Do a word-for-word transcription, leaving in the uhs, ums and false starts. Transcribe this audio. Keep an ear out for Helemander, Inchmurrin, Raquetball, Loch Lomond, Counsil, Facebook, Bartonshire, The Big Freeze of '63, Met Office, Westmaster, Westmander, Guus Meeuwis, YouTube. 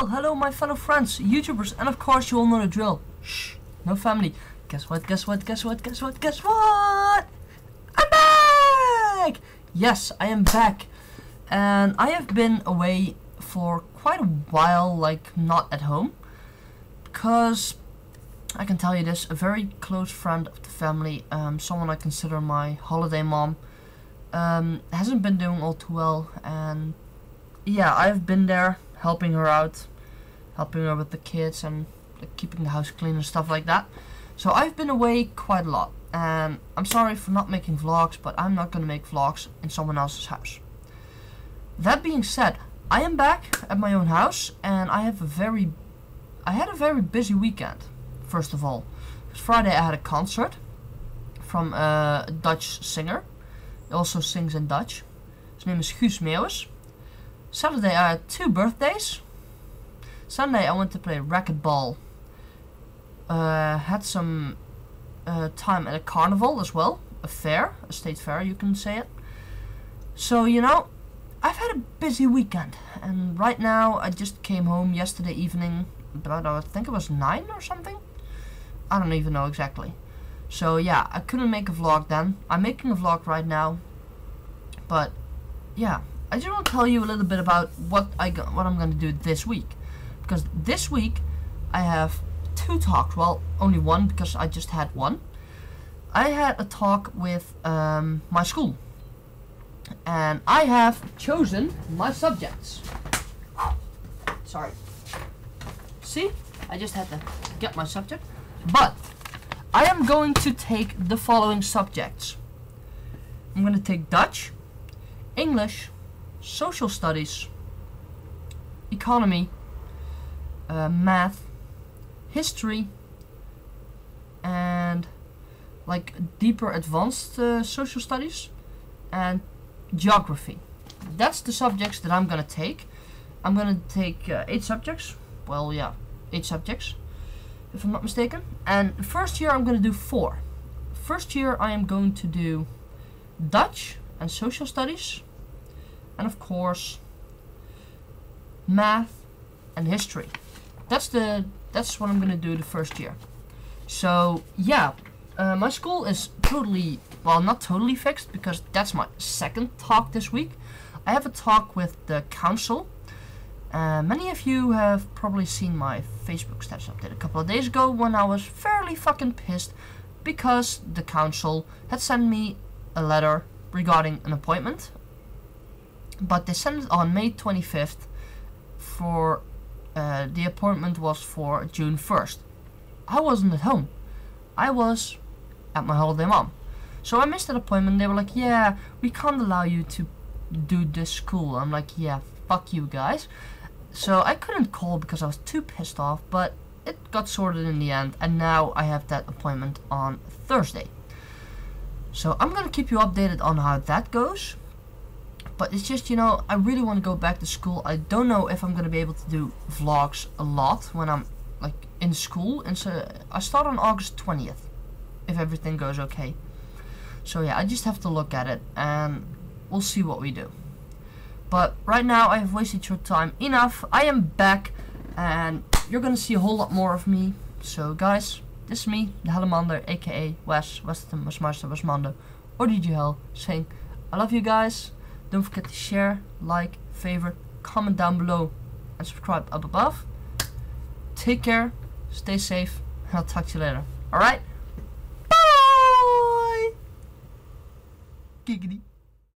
Well, hello my fellow friends, YouTubers, and of course you all know the drill. Shh, no family. Guess what, guess what, guess what, guess what, guess what? I'm back! Yes, I am back. And I have been away for quite a while, like not at home. Because, I can tell you this, a very close friend of the family, um, someone I consider my holiday mom, um, hasn't been doing all too well. And yeah, I've been there, helping her out, helping her with the kids and like, keeping the house clean and stuff like that. So I've been away quite a lot, and I'm sorry for not making vlogs, but I'm not gonna make vlogs in someone else's house. That being said, I am back at my own house, and I have a very, I had a very busy weekend. First of all, Friday I had a concert from a Dutch singer. He also sings in Dutch. His name is Guus Meeuwis. Saturday I had two birthdays. Sunday I went to play racquetball. Uh, had some uh, time at a carnival as well. A fair, a state fair you can say it. So you know, I've had a busy weekend. And right now I just came home yesterday evening. About, I think it was nine or something. I don't even know exactly. So yeah, I couldn't make a vlog then. I'm making a vlog right now. But yeah, I just want to tell you a little bit about what I go, what I'm going to do this week, because this week I have two talks. Well, only one because I just had one. I had a talk with um, my school, and I have chosen my subjects. Sorry. See, I just had to get my subject, but I am going to take the following subjects. I'm going to take Dutch, English, social studies, economy, uh, math, history, and like deeper advanced uh, social studies, and geography. That's the subjects that I'm gonna take. I'm gonna take uh, eight subjects. Well, yeah, eight subjects, if I'm not mistaken. And first year I'm gonna do four. First year I am going to do Dutch and social studies, and of course math and history. That's the that's what I'm gonna do the first year. So yeah, uh, my school is totally, well, not totally fixed, because that's my second talk this week. I have a talk with the council. Uh, many of you have probably seen my Facebook status update a couple of days ago when I was fairly fucking pissed because the council had sent me a letter regarding an appointment. But they sent it on May twenty-fifth for, uh, the appointment was for June first. I wasn't at home. I was at my holiday mom. So I missed that appointment. They were like, yeah, we can't allow you to do this school. I'm like, yeah, fuck you guys. So I couldn't call because I was too pissed off, but it got sorted in the end. And now I have that appointment on Thursday. So I'm going to keep you updated on how that goes. But it's just, you know, I really want to go back to school. I don't know if I'm going to be able to do vlogs a lot when I'm, like, in school. And so I start on August twentieth, if everything goes okay. So yeah, I just have to look at it, and we'll see what we do. But right now, I have wasted your time enough. I am back, and you're going to see a whole lot more of me. So guys, this is me, the Helemander, a k a. Wes, Weston, Westmaster, Westmander, or D J Hell, saying, I love you guys. Don't forget to share, like, favorite, comment down below, and subscribe up above. Take care, stay safe, and I'll talk to you later. Alright? Bye! Giggity.